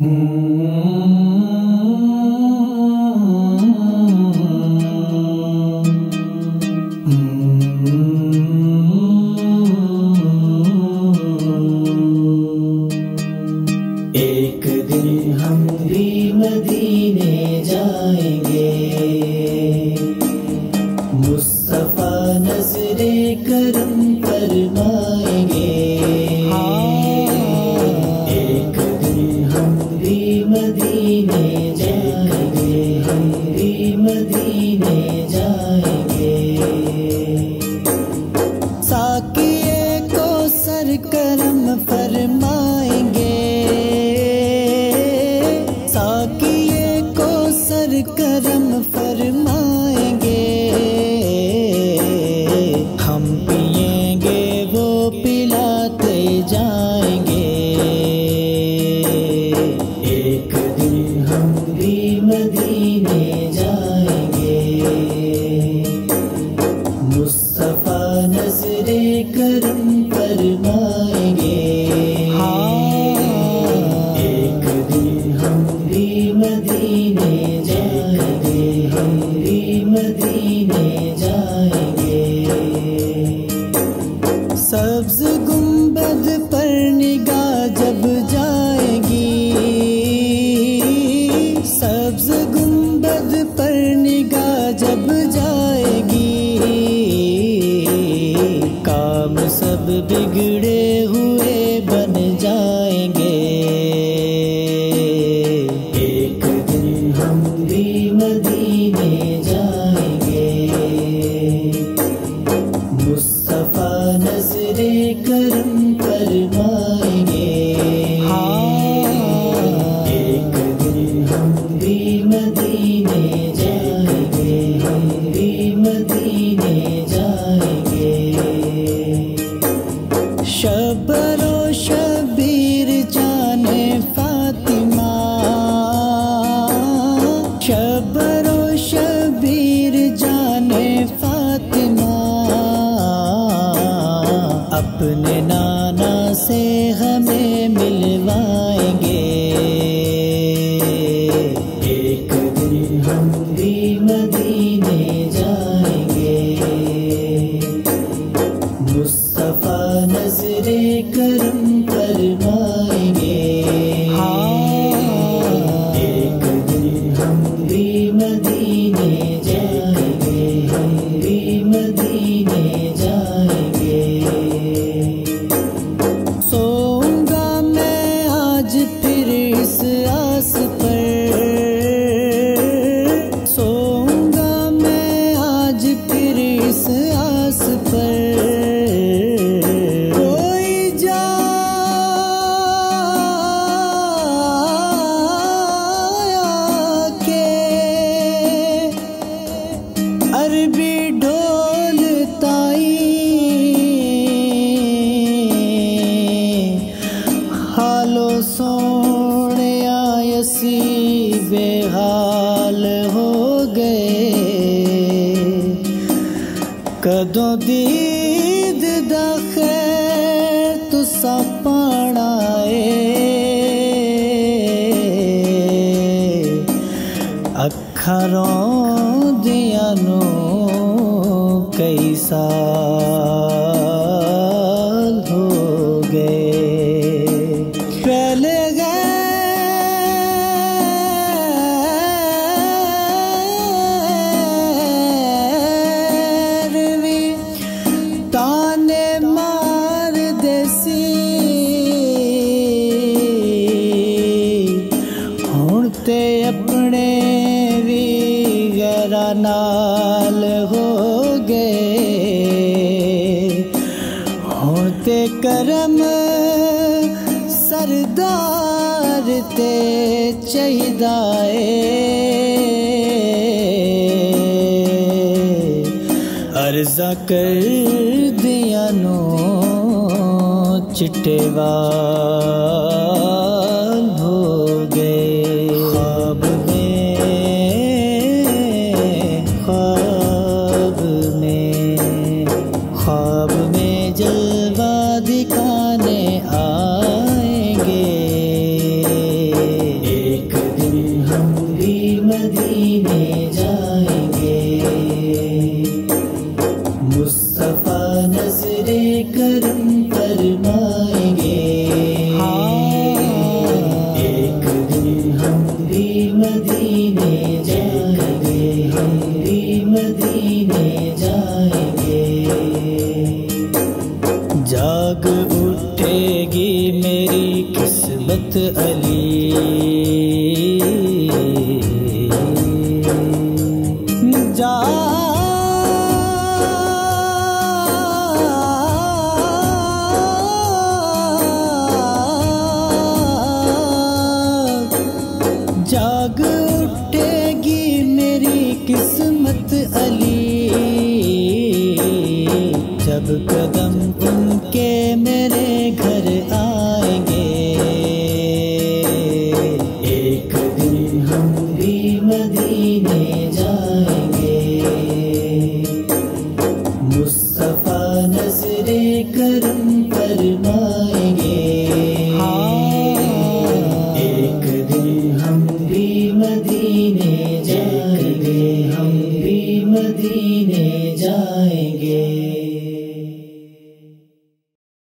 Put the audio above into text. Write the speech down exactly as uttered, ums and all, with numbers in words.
एक दिन हम भी मदीने जाएंगे, मुस्तफा नजरे करम फरमाएंगे। एक दिन हम भी मदीने जाएंगे, हम भी मदीने जाएंगे। साकिए को सर करम फरमाएंगे, साकिए को सर करम फरमाएंगे। हम पिएंगे वो पिलाते जाएंगे। एक दिन हम भी मदीने जाएंगे, मुस्तफा नजरे करम फरमाएंगे। मदीने जाएंगे, हम भी मदीने जाएंगे। सब्ज गुंबद पर निगाह जब जाएगी, सब्ज गुंबद पर निगाह जब जाएगी। काम सब बिगड़े हुए बन जाएंगे। मदीने जाएंगे, मुस्तफा नजरे करम फरमाएंगे। एक दिन हम भी मदीने जाएंगे, हम भी मदीने जाएंगे। शबरो शबीर जाने फातिमा, शबरो शबीर जाने फातिमा। अपने नाना से हमें मिलवाएंगे। एक दिन हम भी मदीने जाएंगे, मुस्तफा नजरे करम फरमाएंगे। बेहाल हो गए कदों दीद दा खैर तुसा पाना ए अखरों दिया नो कई साल हो गए। पहले अपने भी गरा नाल हो गए होते करम सरदार ते चाहिदाए। अर्जा कर दिया नो चिट्टेवा जलवा दिखाने आएंगे। जाएगी मेरी किस्मत अली जा जाग उठेगी मेरी किस्मत अली जब कदम उनके मेरे घर आएंगे। एक दिन हम भी मदीने जाएंगे, मुस्तफा नज़रे करम फरमाएंगे।